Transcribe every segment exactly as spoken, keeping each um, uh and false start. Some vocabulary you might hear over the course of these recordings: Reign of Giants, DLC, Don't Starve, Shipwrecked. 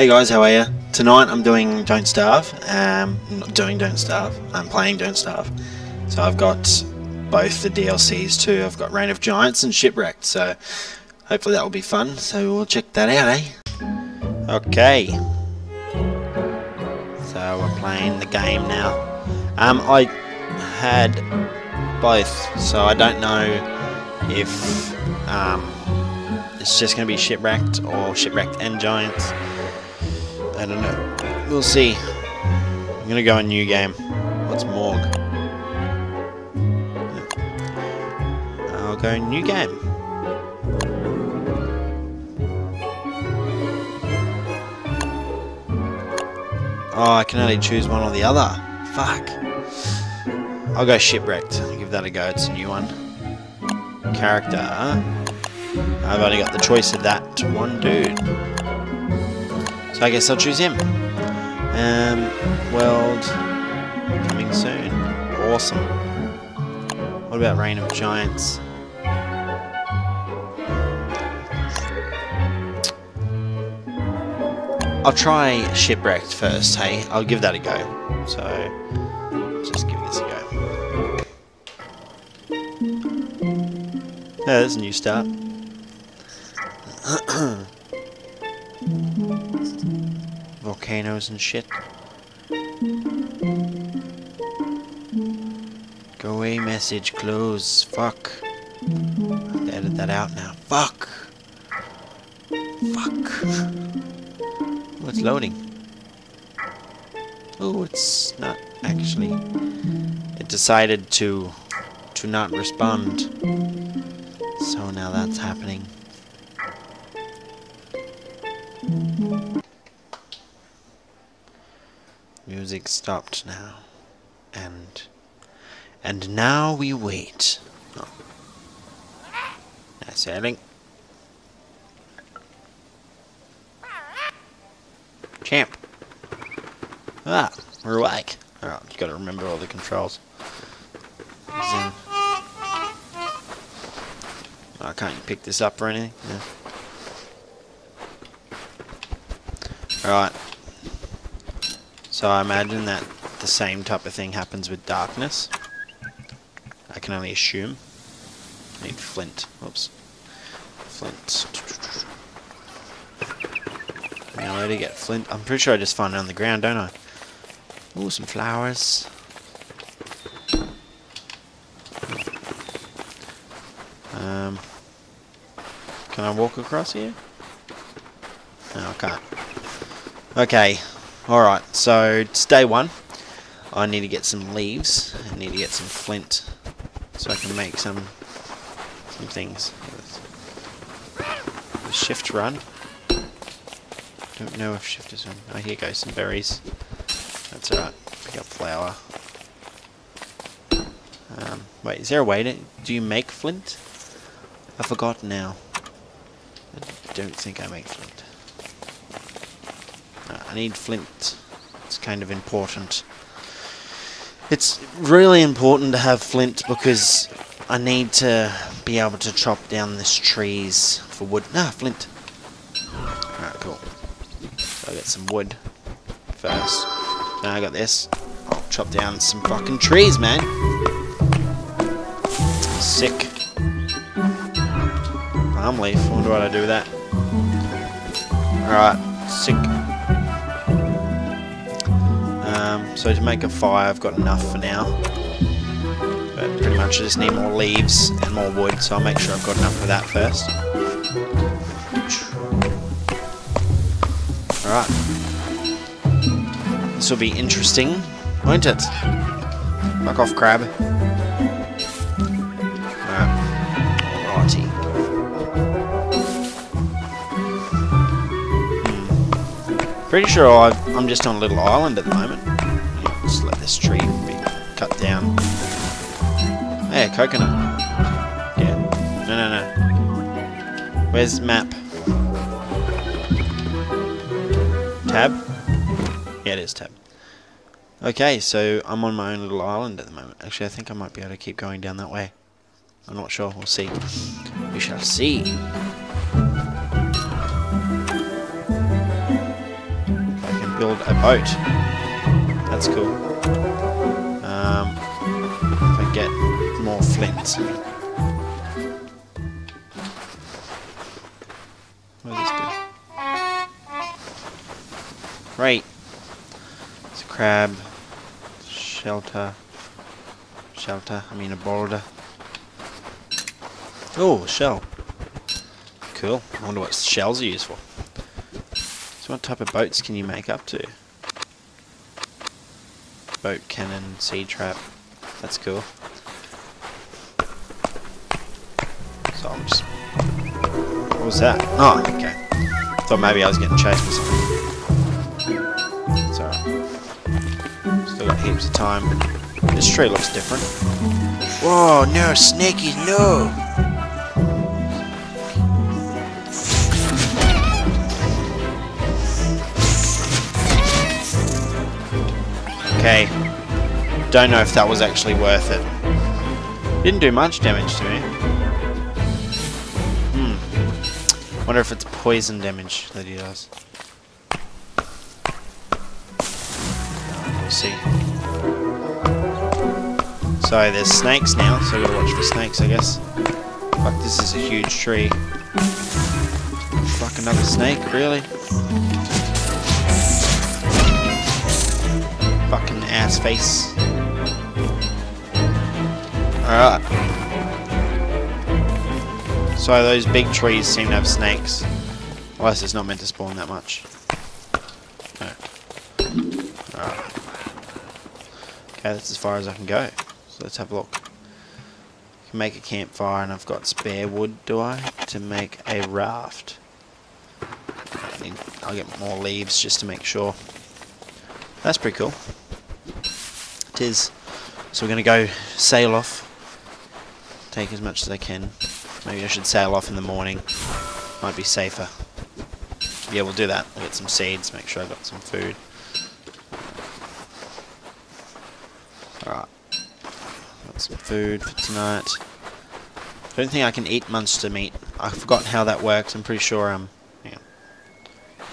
Hey guys, how are you? Tonight I'm doing Don't Starve. Um, I'm not doing Don't Starve, I'm playing Don't Starve. So I've got both the D L Cs too. I've got Reign of Giants and Shipwrecked, so hopefully that will be fun. So we'll check that out, eh? Okay. So we're playing the game now. Um, I had both, so I don't know if um, it's just going to be Shipwrecked or Shipwrecked and Giants. I don't know. We'll see. I'm gonna go a new game. What's Morgue? I'll go new game. Oh, I can only choose one or the other. Fuck. I'll go Shipwrecked. I'll give that a go. It's a new one. Character. I've only got the choice of that one dude. I guess I'll choose him. Um, world coming soon. Awesome. What about Reign of Giants? I'll try Shipwrecked first, hey? I'll give that a go. So, just give this a go. Yeah, that's a new start. Volcanoes and shit. Go away, message, close. Fuck. I have to edit that out now. Fuck. Fuck. Oh, it's loading. Oh, it's not actually. It decided to to not respond. So now that's happening. Music stopped now, and and now we wait. Oh. Nice sailing. Champ. Ah, we're awake. Oh, you gotta remember all the controls. Zing. Oh, can't you pick this up or anything? No. Alright. So I imagine that the same type of thing happens with darkness. I can only assume. I need flint. Whoops. Flint. Now where do you get flint? I'm pretty sure I just find it on the ground, don't I? Ooh, some flowers. Um, can I walk across here? No, I can't. Okay. Alright, so it's day one. I need to get some leaves. I need to get some flint so I can make some some things. Does shift run? Don't know if shift is run. Oh, here goes some berries. That's alright. Pick up flour. Um, wait, is there a way to... Do you make flint? I forgot now. I don't think I make flint. I need flint. It's kind of important. It's really important to have flint because I need to be able to chop down these trees for wood. Ah, flint. Alright, cool. So I get some wood first. Now I got this. I'll chop down some fucking trees, man. Sick. Palm leaf. I wonder what I do with that. Alright, sick. Um, so to make a fire, I've got enough for now, but pretty much I just need more leaves and more wood, so I'll make sure I've got enough for that first. Alright. This will be interesting, won't it? Fuck off, crab. Alright. Alrighty. Pretty sure I've, I'm just on a little island at the moment. Just let this tree be cut down. Hey, a coconut. Yeah. No, no, no. Where's map? Tab? Yeah, it is tab. Okay, so I'm on my own little island at the moment. Actually, I think I might be able to keep going down that way. I'm not sure. We'll see. We shall see. build a boat. That's cool. Um, if I get more flint. What does this do? Great. It's a crab. Shelter. Shelter. I mean a boulder. Oh, a shell. Cool. I wonder what shells are used for. So what type of boats can you make up to? Boat cannon, sea trap. That's cool. So I'm just... What was that? Oh, okay. Thought maybe I was getting chased or something. It's alright. Still got heaps of time. This tree looks different. Whoa, no, snakey, no! Okay, don't know if that was actually worth it. Didn't do much damage to me. Hmm. Wonder if it's poison damage that he does. We'll see. So there's snakes now, so we gotta watch for snakes, I guess. Fuck, this is a huge tree. Fuck, another snake, really? Fucking ass face. Alright. So those big trees seem to have snakes. Unless it's not meant to spawn that much. No. Alright. Okay, that's as far as I can go. So let's have a look. I can make a campfire and I've got spare wood, do I? To make a raft. I need, I'll get more leaves just to make sure. That's pretty cool. It is. So we're going to go sail off. Take as much as I can. Maybe I should sail off in the morning. Might be safer. Yeah, we'll do that. We'll get some seeds, make sure I've got some food. Alright. Got some food for tonight. Don't think I can eat monster meat. I forgot how that works. I'm pretty sure, um... hang on.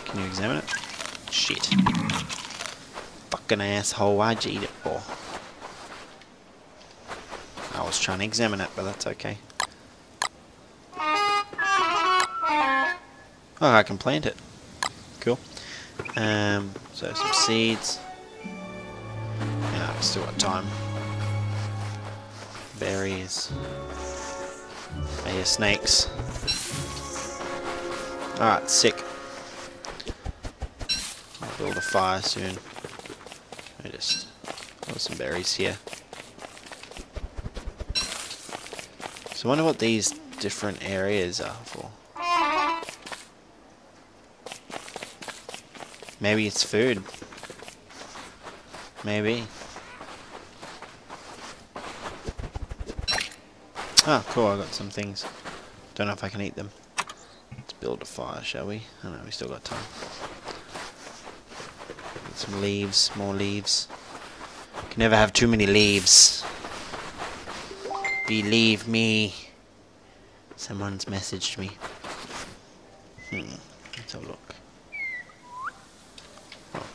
Can you examine it? Shit. An asshole, why'd you eat it for? I was trying to examine it, but that's okay. Oh, I can plant it. Cool. Um, so some seeds. Yeah, I've still got time. Berries. I hear snakes. Alright, sick. I'll build a fire soon. I just got some berries here. So I wonder what these different areas are for. Maybe it's food. Maybe. Ah, cool, I got some things. Don't know if I can eat them. Let's build a fire, shall we? I don't know, we still got time. Some leaves, more leaves. You can never have too many leaves. Believe me. Someone's messaged me. Hmm. Let's have a look. Oh.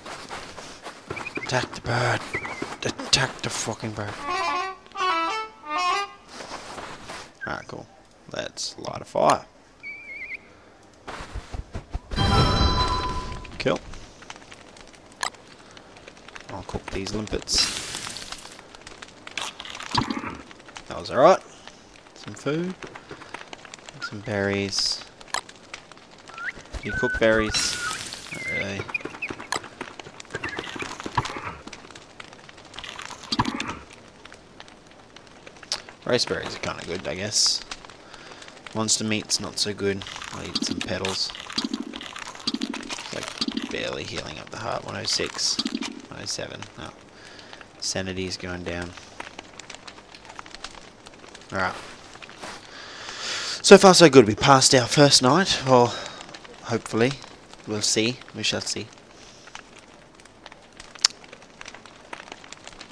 Attack the bird. Attack the fucking bird. Alright, cool. Let's light a fire. Cool. I'll cook these limpets. That was alright. Some food. Some berries. Do you cook berries? Not really. Raspberries are kinda good, I guess. Monster meat's not so good. I'll eat some petals. It's like barely healing up the heart. one oh six. one oh seven. Oh. Sanity's going down. Alright. So far so good. We passed our first night. Or hopefully. We'll see. We shall see.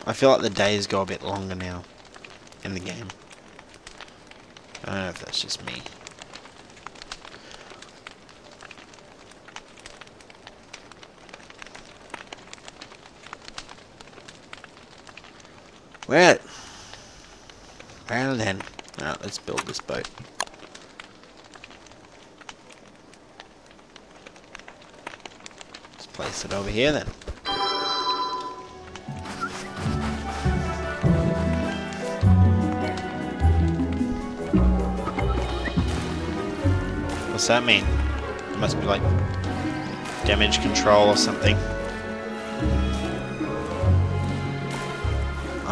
I feel like the days go a bit longer now in the game. I don't know if that's just me. Well, well then. Now let's build this boat. Let's place it over here then. What's that mean? It must be like damage control or something.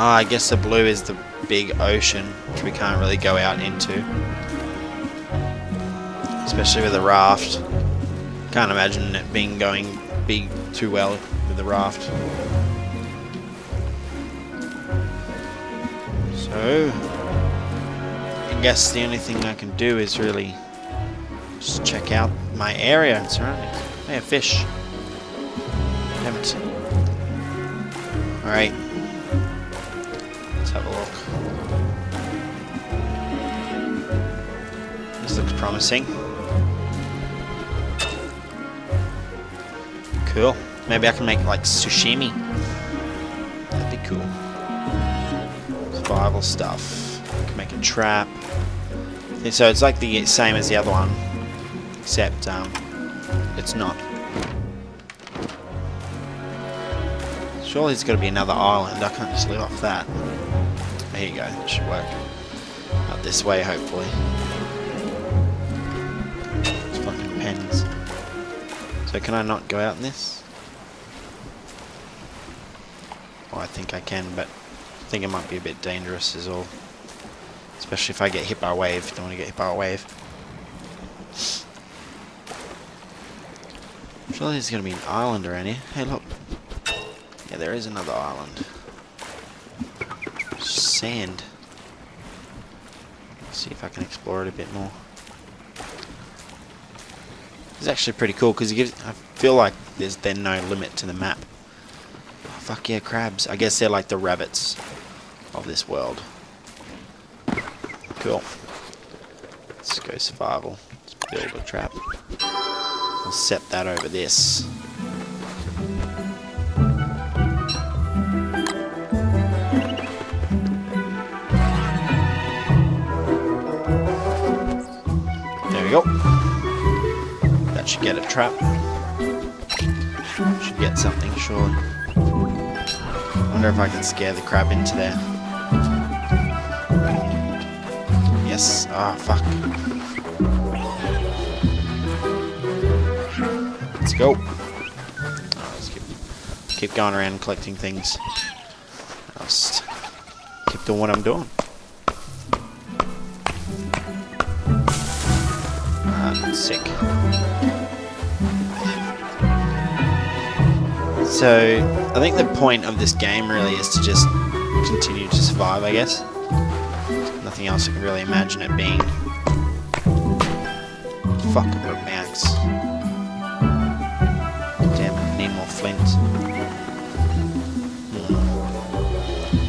Ah, I guess the blue is the big ocean, which we can't really go out into. Especially with a raft. Can't imagine it being going big too well with a raft. So, I guess the only thing I can do is really just check out my area and surroundings. Hey, a fish. Damn it. Alright. Let's have a look. This looks promising. Cool. Maybe I can make like sashimi. That'd be cool. Survival stuff. I can make a trap. So it's like the same as the other one. Except, um... it's not. Surely there's got to be another island. I can't just live off that. Here you go. That should work. Out this way, hopefully. It's fucking pens. So can I not go out in this? Oh, I think I can, but I think it might be a bit dangerous is all. Especially if I get hit by a wave. Don't want to get hit by a wave. Surely there's going to be an island around here. Hey, look. Yeah, there is another island. Sand. Let's see if I can explore it a bit more. It's actually pretty cool because it gives. I feel like there's then no limit to the map. Oh, fuck yeah, crabs. I guess they're like the rabbits of this world. Cool. Let's go survival. Let's build a trap. I'll set that over this. There we go. That should get a trap. Should get something, sure. I wonder if I can scare the crab into there. Yes. Ah, fuck. Go. Oh, let's keep, keep going around and collecting things. I'll just keep doing what I'm doing. Ah, sick. So, I think the point of this game really is to just continue to survive, I guess. Nothing else I can really imagine it being. Fuck, I broke my axe. Flint. Hmm.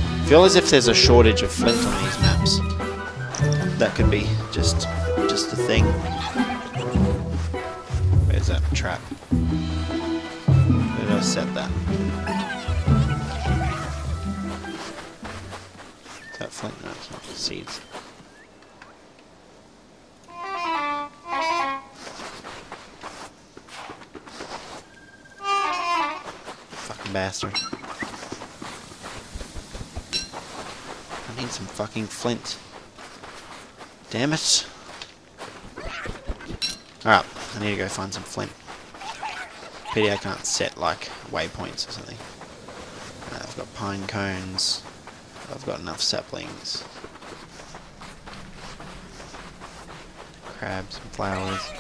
I feel as if there's a shortage of flint on these maps. That could be just just a thing. Where's that trap? Where did I set that? Is that flint? No, it's not. It's seeds. Bastard. I need some fucking flint. Damn it. Alright, I need to go find some flint. Pity I can't set like waypoints or something. Uh, I've got pine cones. I've got enough saplings. Crabs and flowers.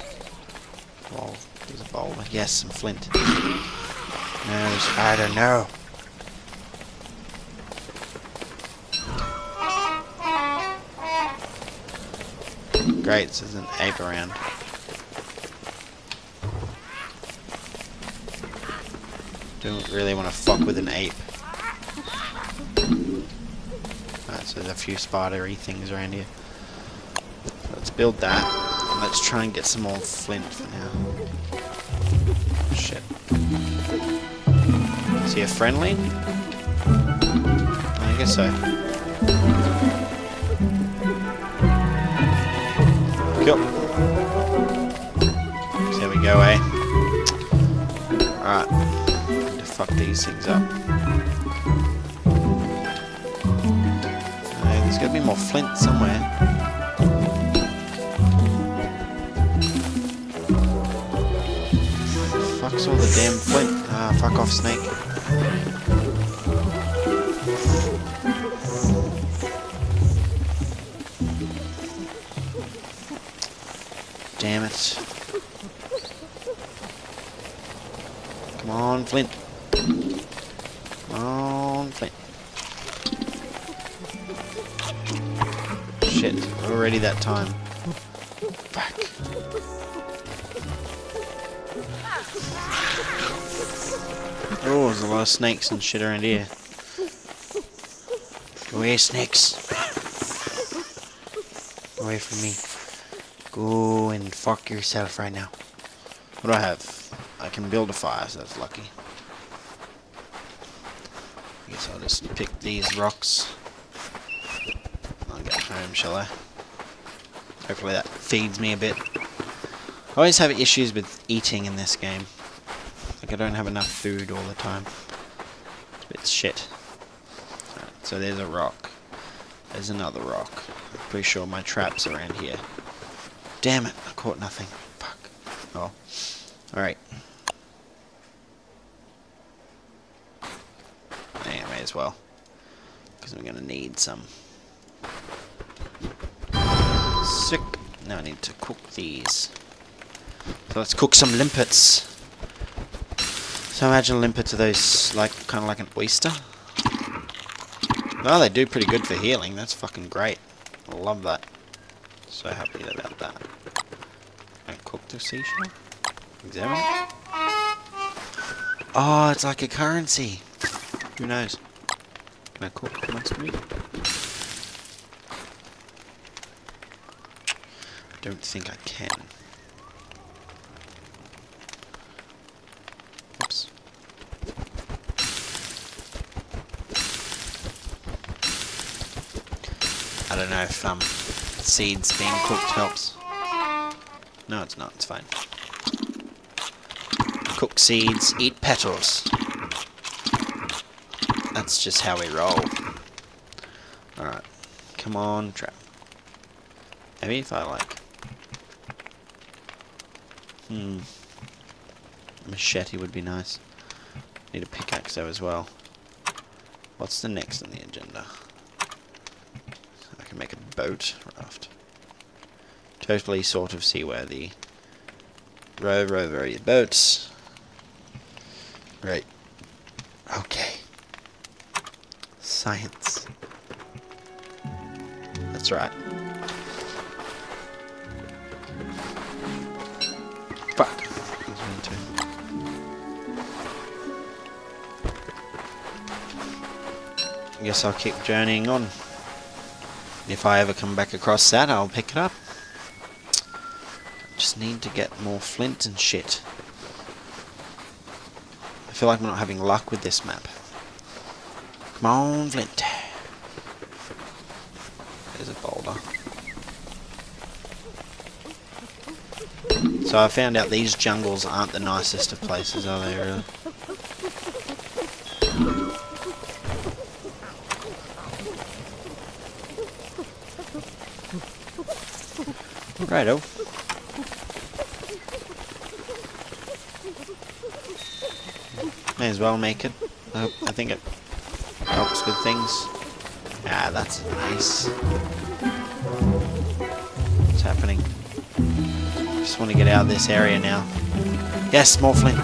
Lol, there's a boulder. Yes, some flint. I don't know. Great, so there's an ape around. Don't really want to fuck with an ape. Alright, so there's a few spidery things around here. So let's build that. And let's try and get some more flint for now. Shit. Is he a friendly? I guess so. go. There we go, eh? Alright. Need to fuck these things up. Uh, there's gotta be more flint somewhere. Fuck's all the damn flint. Ah, fuck off, snake. Damn it. Come on, flint. Come on, flint. Shit, already that time. Oh, there's a lot of snakes and shit around here. Go away, snakes. Go away from me. Go and fuck yourself right now. What do I have? I can build a fire, so that's lucky. I guess I'll just pick these rocks. I'll get home, shall I? Hopefully that feeds me a bit. I always have issues with eating in this game. Like, I don't have enough food all the time. It's a bit shit. Right, so there's a rock. There's another rock. I'm pretty sure my trap's around here. Damn it, I caught nothing. Fuck. Oh. Alright. Yeah, may as well. Because I'm gonna need some. Sick. Now I need to cook these. So let's cook some limpets. So imagine limpets are those, like, kind of like an oyster. Oh, they do pretty good for healing. That's fucking great. I love that. So happy about that. Can I cook the seashell? Examine it. Oh, it's like a currency. Who knows? Can I cook the must meat? I don't think I can. I don't know if um, seeds being cooked helps. No, it's not. It's fine. Cook seeds, eat petals. That's just how we roll. Alright. Come on, trap. Maybe if I like... Hmm. A machete would be nice. Need a pickaxe though as well. What's the next on the agenda? Can make a boat raft. Totally sort of seaworthy. Row, row, row your boats. Right. Okay. Science. That's right. Fuck. I guess I'll keep journeying on. If I ever come back across that, I'll pick it up. Just need to get more flint and shit. I feel like I'm not having luck with this map. Come on, flint. There's a boulder. So I found out these jungles aren't the nicest of places, are they really? Righto. May as well make it. I, hope, I think it helps with things. Ah, that's nice. What's happening? Just want to get out of this area now. Yes, more flint.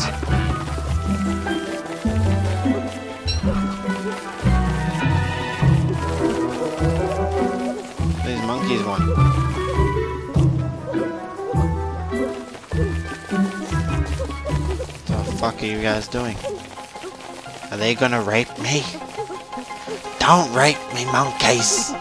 These monkeys want. What the fuck are you guys doing? Are they gonna rape me? Don't rape me, monkeys!